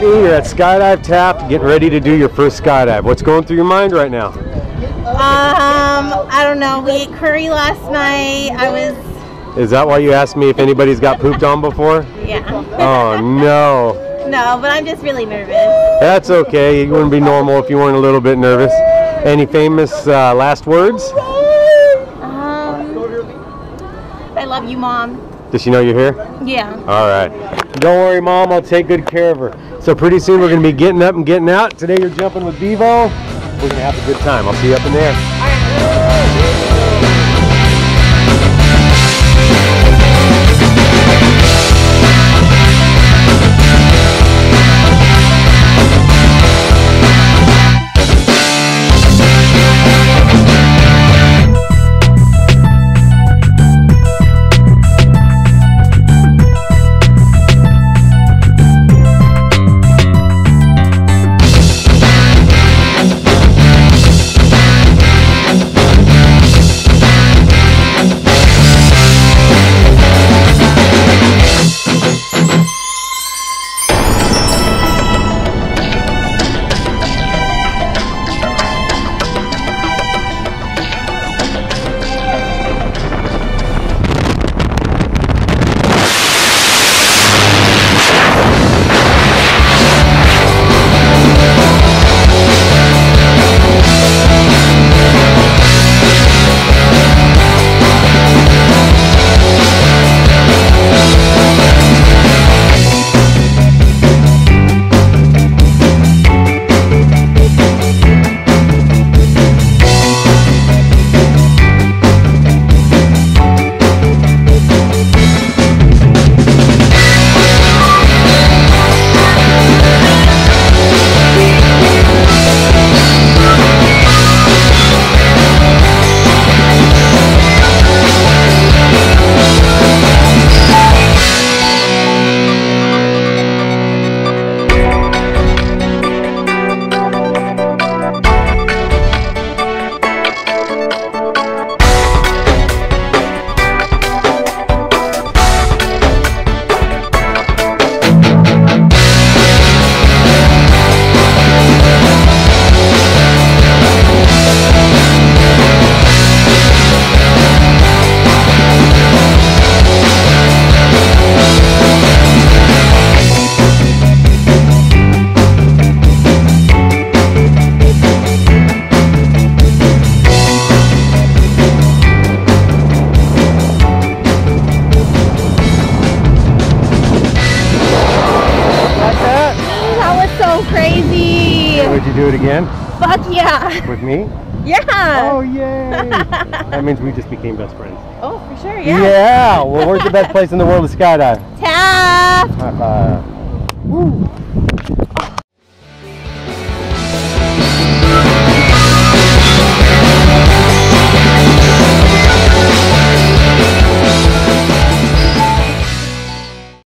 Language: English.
me, you're at Skydive Taft, getting ready to do your first skydive. What's going through your mind right now? I don't know. We ate curry last night. Is that why you asked me if anybody's got pooped on before? Yeah. Oh, no. No, but I'm just really nervous. That's okay. You wouldn't be normal if you weren't a little bit nervous. Any famous last words? I love you, Mom. Does she know you're here? Yeah. All right. Don't worry, Mom. I'll take good care of her. So pretty soon we're going to be getting up and getting out. Today you're jumping with Bevo. We're going to have a good time. I'll see you up in the air. Crazy. Would you do it again? Fuck yeah. With me? Yeah. Oh yay. That means we just became best friends. Oh, for sure, yeah. Yeah. Well, where's the best place in the world to skydive? Taft. Woo.